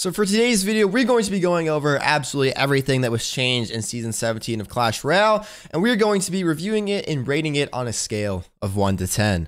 So for today's video, we're going to be going over absolutely everything that was changed in Season 17 of Clash Royale, and we're going to be reviewing it and rating it on a scale of 1 to 10.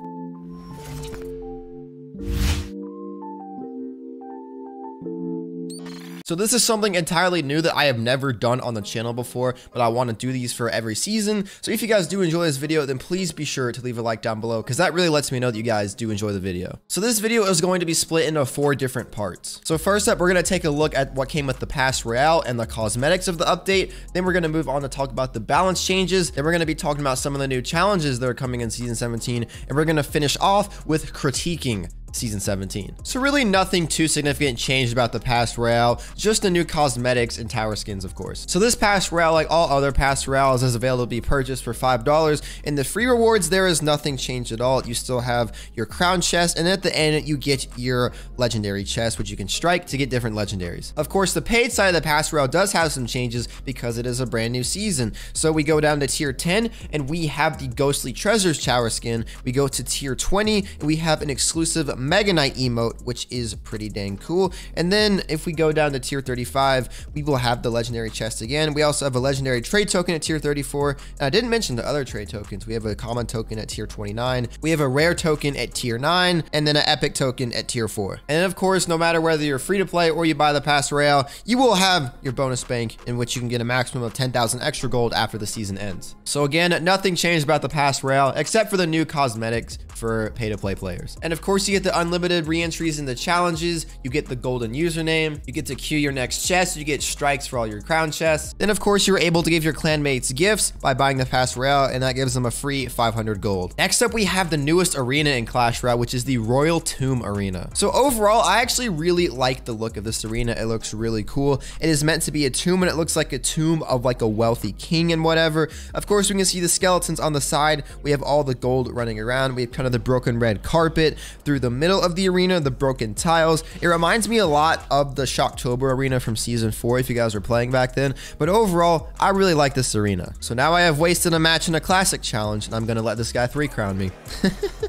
So this is something entirely new that I have never done on the channel before, but I want to do these for every season. So if you guys do enjoy this video, then please be sure to leave a like down below, because that really lets me know that you guys do enjoy the video. So this video is going to be split into 4 different parts. So first up, we're going to take a look at what came with the Pass Royale and the cosmetics of the update. Then we're going to move on to talk about the balance changes. Then we're going to be talking about some of the new challenges that are coming in Season 17. And we're going to finish off with critiquing Season 17. So really nothing too significant changed about the Pass Royale, just the new cosmetics and tower skins, of course. So this Pass Royale, like all other Pass Royales, is available to be purchased for $5. In the free rewards, there is nothing changed at all. You still have your crown chest, and at the end, you get your legendary chest, which you can strike to get different legendaries. Of course, the paid side of the Pass Royale does have some changes because it is a brand new season. So we go down to tier 10, and we have the Ghostly Treasures tower skin. We go to tier 20, and we have an exclusive Mega Knight emote, which is pretty dang cool. And then if we go down to tier 35, we will have the legendary chest again. We also have a legendary trade token at tier 34. And I didn't mention the other trade tokens. We have a common token at tier 29. We have a rare token at tier 9, and then an epic token at tier 4. And of course, no matter whether you're free to play or you buy the Pass Royale, you will have your bonus bank, in which you can get a maximum of 10,000 extra gold after the season ends. So again, nothing changed about the Pass Royale except for the new cosmetics for pay-to-play players. And of course, you get the unlimited re-entries in the challenges, you get the golden username, you get to queue your next chest, you get strikes for all your crown chests. Then of course, you're able to give your clanmates gifts by buying the Pass Royale, and that gives them a free 500 gold. Next up, we have the newest arena in Clash Royale, which is the Royal Tomb Arena. So overall, I actually really like the look of this arena. It looks really cool. It is meant to be a tomb, and it looks like a tomb of like a wealthy king and whatever. Of course, we can see the skeletons on the side. We have all the gold running around. We have kind of the broken red carpet through the middle of the arena, the broken tiles. It reminds me a lot of the Shocktober arena from season 4 if you guys were playing back then, but overall I really like this arena. So now I have wasted a match in a classic challenge, and I'm gonna let this guy 3-crown me.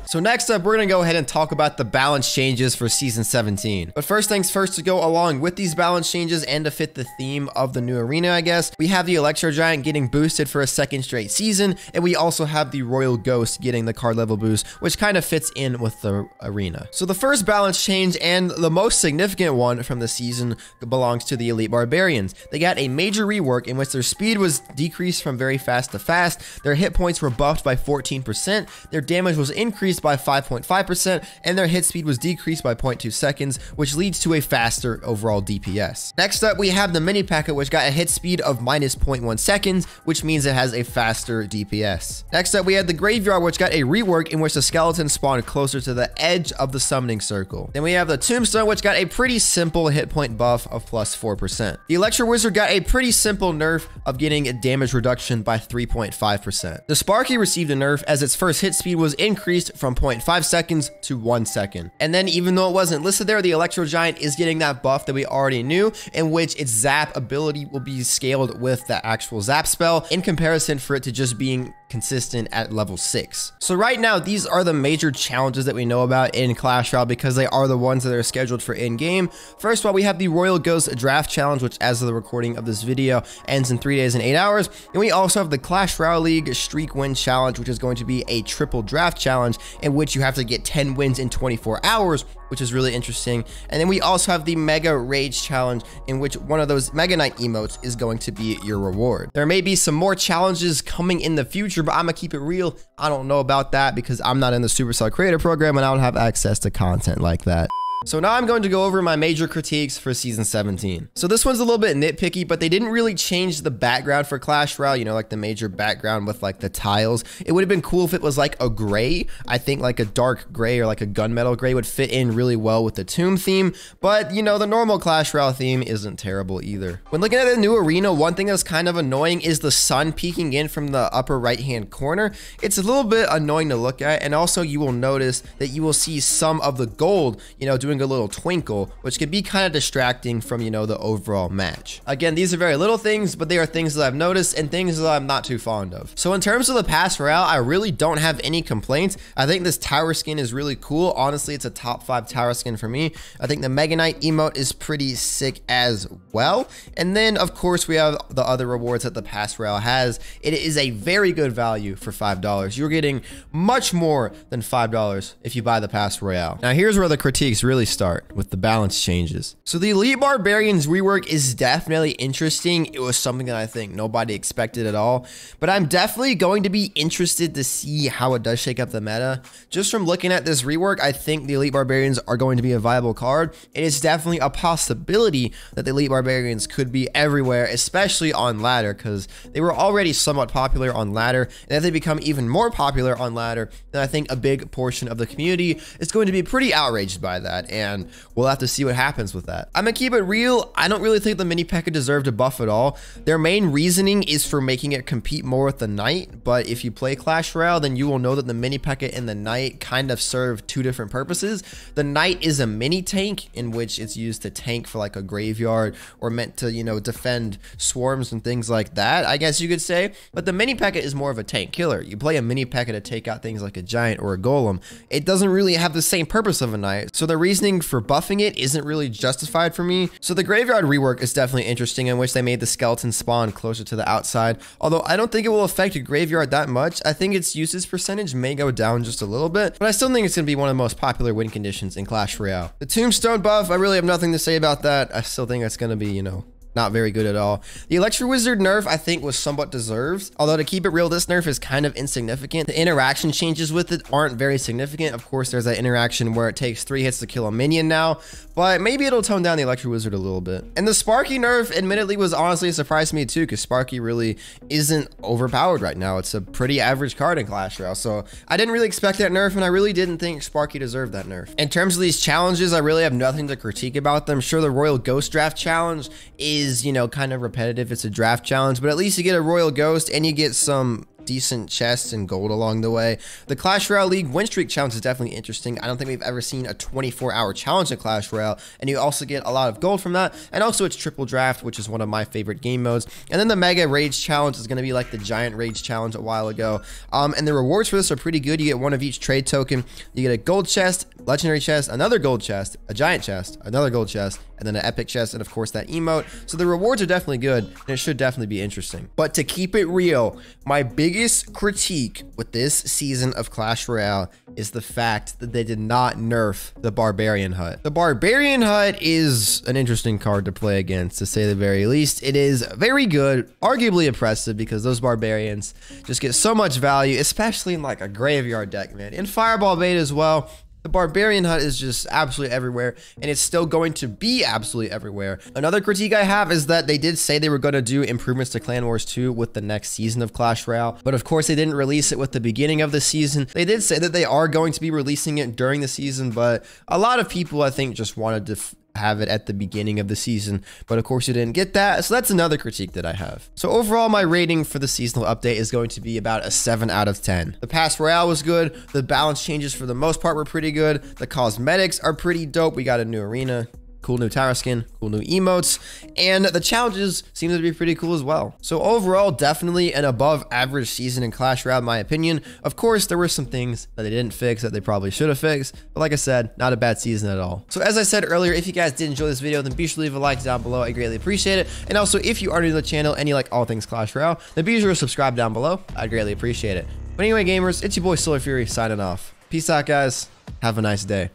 So next up, we're gonna go ahead and talk about the balance changes for season 17. But first things first, to go along with these balance changes and to fit the theme of the new arena, I guess, we have the Electro Giant getting boosted for a 2nd straight season, and we also have the Royal Ghost getting the card level boost, which kind of fits in with the arena. So the first balance change, and the most significant one from the season, belongs to the Elite Barbarians. They got a major rework in which their speed was decreased from very fast to fast, their hit points were buffed by 14%, their damage was increased by 5.5%, and their hit speed was decreased by 0.2 seconds, which leads to a faster overall DPS. Next up, we have the Mini P.E.K.K.A., which got a hit speed of minus 0.1 seconds, which means it has a faster DPS. Next up, we had the Graveyard, which got a rework in which the skeletons spawned closer to the edge of the summoning circle. Then we have the Tombstone, which got a pretty simple hit point buff of plus 4%. The Electro Wizard got a pretty simple nerf of getting a damage reduction by 3.5%. The Sparky received a nerf as its first hit speed was increased from 0.5 seconds to 1 second. And then even though it wasn't listed there, the Electro Giant is getting that buff that we already knew, in which its zap ability will be scaled with the actual zap spell in comparison for it to just being consistent at level 6. So right now, these are the major challenges that we know about in Clash Royale because they are the ones that are scheduled for in-game. First of all, we have the Royal Ghost Draft Challenge, which as of the recording of this video ends in 3 days and 8 hours. And we also have the Clash Royale League Streak Win Challenge, which is going to be a triple draft challenge in which you have to get 10 wins in 24 hours, which is really interesting. And then we also have the Mega Rage challenge, in which one of those Mega Knight emotes is going to be your reward. There may be some more challenges coming in the future, but I'm gonna keep it real. I don't know about that because I'm not in the Supercell creator program and I don't have access to content like that. So now I'm going to go over my major critiques for season 17. So this one's a little bit nitpicky, but they didn't really change the background for Clash Royale, you know, like the major background with like the tiles. It would have been cool if it was like a gray. I think like a dark gray or like a gunmetal gray would fit in really well with the tomb theme, but you know, the normal Clash Royale theme isn't terrible either. When looking at the new arena, one thing that's kind of annoying is the sun peeking in from the upper right-hand corner. It's a little bit annoying to look at, and also you will notice that you will see some of the gold, you know, doing doing a little twinkle, which can be kind of distracting from, you know, the overall match. Again, these are very little things, but they are things that I've noticed and things that I'm not too fond of. So in terms of the Pass Royale, I really don't have any complaints. I think this tower skin is really cool. Honestly, it's a top 5 tower skin for me. I think the Mega Knight emote is pretty sick as well. And then of course we have the other rewards that the Pass Royale has. It is a very good value for $5. You're getting much more than $5 if you buy the Pass Royale. Now here's where the critiques really start with the balance changes. So the Elite Barbarians rework is definitely interesting. It was something that I think nobody expected at all, but I'm definitely going to be interested to see how it does shake up the meta. Just from looking at this rework, I think the Elite Barbarians are going to be a viable card. It is definitely a possibility that the Elite Barbarians could be everywhere, especially on ladder, because they were already somewhat popular on ladder, and if they become even more popular on ladder, then I think a big portion of the community is going to be pretty outraged by that, and we'll have to see what happens with that. I'm gonna keep it real. I don't really think the Mini P.E.K.K.A. deserved a buff at all. Their main reasoning is for making it compete more with the Knight, but if you play Clash Royale, then you will know that the Mini P.E.K.K.A. and the Knight kind of serve two different purposes. The Knight is a mini tank in which it's used to tank for like a graveyard or meant to, you know, defend swarms and things like that, I guess you could say. But the Mini P.E.K.K.A. is more of a tank killer. You play a Mini P.E.K.K.A. to take out things like a giant or a golem. It doesn't really have the same purpose of a Knight, so the reasoning for buffing it isn't really justified for me. So the Graveyard rework is definitely interesting, in which they made the skeleton spawn closer to the outside, although I don't think it will affect Graveyard that much. I think its usage percentage may go down just a little bit, but I still think it's going to be one of the most popular win conditions in Clash Royale. The Tombstone buff, I really have nothing to say about that. I still think that's going to be, you know, not very good at all. The Electro Wizard nerf, I think, was somewhat deserved. Although, to keep it real, this nerf is kind of insignificant. The interaction changes with it aren't very significant. Of course, there's that interaction where it takes 3 hits to kill a minion now, but maybe it'll tone down the Electro Wizard a little bit. And the Sparky nerf, admittedly, was honestly a surprise to me too, because Sparky really isn't overpowered right now. It's a pretty average card in Clash Royale, so I didn't really expect that nerf, and I really didn't think Sparky deserved that nerf. In terms of these challenges, I really have nothing to critique about them. Sure, the Royal Ghost Draft Challenge is, you know, kind of repetitive. It's a draft challenge, but at least you get a Royal Ghost and you get some decent chests and gold along the way. The Clash Royale League Win Streak Challenge is definitely interesting. I don't think we've ever seen a 24-hour challenge in Clash Royale, and you also get a lot of gold from that, and also it's triple draft, which is one of my favorite game modes. And then the Mega Rage challenge is going to be like the Giant Rage challenge a while ago, and the rewards for this are pretty good. You get one of each trade token. You get a gold chest, legendary chest, another gold chest, a giant chest, another gold chest, and then an epic chest, and of course that emote. So the rewards are definitely good, and it should definitely be interesting. But to keep it real, my biggest critique with this season of Clash Royale is the fact that they did not nerf the Barbarian Hut. The Barbarian Hut is an interesting card to play against, to say the very least. It is very good, arguably oppressive, because those Barbarians just get so much value, especially in like a Graveyard deck, man. In Fireball Beta as well, the Barbarian Hut is just absolutely everywhere, and it's still going to be absolutely everywhere. Another critique I have is that they did say they were going to do improvements to Clan Wars 2 with the next season of Clash Royale, but of course they didn't release it with the beginning of the season. They did say that they are going to be releasing it during the season, but a lot of people, I think, just wanted to have it at the beginning of the season, but of course you didn't get that, so that's another critique that I have. So overall, my rating for the seasonal update is going to be about a 7 out of 10. The Pass Royale was good. The balance changes for the most part were pretty good. The cosmetics are pretty dope. We got a new arena, cool new tower skin, cool new emotes, and the challenges seem to be pretty cool as well. So overall, definitely an above average season in Clash Royale, in my opinion. Of course, there were some things that they didn't fix that they probably should have fixed, but like I said, not a bad season at all. So as I said earlier, if you guys did enjoy this video, then be sure to leave a like down below. I greatly appreciate it. And also, if you are new to the channel and you like all things Clash Royale, then be sure to subscribe down below. I'd greatly appreciate it. But anyway, gamers, it's your boy Solar Fury signing off. Peace out, guys. Have a nice day.